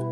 You